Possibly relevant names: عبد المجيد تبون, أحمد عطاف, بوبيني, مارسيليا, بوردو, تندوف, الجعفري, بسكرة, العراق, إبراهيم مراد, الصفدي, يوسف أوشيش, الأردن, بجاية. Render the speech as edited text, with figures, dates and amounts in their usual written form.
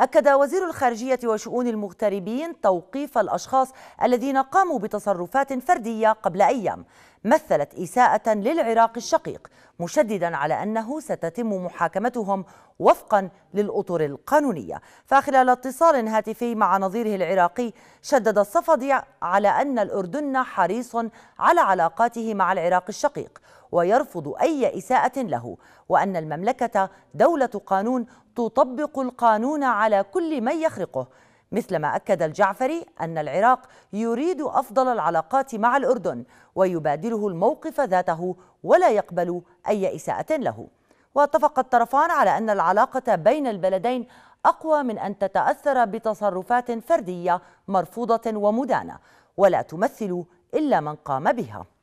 أكد وزير الخارجية وشؤون المغتربين توقيف الأشخاص الذين قاموا بتصرفات فردية قبل أيام مثلت إساءة للعراق الشقيق، مشددا على أنه ستتم محاكمتهم وفقا للأطر القانونية. فخلال اتصال هاتفي مع نظيره العراقي شدد الصفدي على أن الأردن حريص على علاقاته مع العراق الشقيق ويرفض أي إساءة له، وأن المملكة دولة قانون تطبق القانون على كل من يخرقه، مثلما أكد الجعفري أن العراق يريد أفضل العلاقات مع الأردن ويبادله الموقف ذاته ولا يقبل أي إساءة له. واتفق الطرفان على أن العلاقة بين البلدين أقوى من أن تتأثر بتصرفات فردية مرفوضة ومدانة ولا تمثل إلا من قام بها.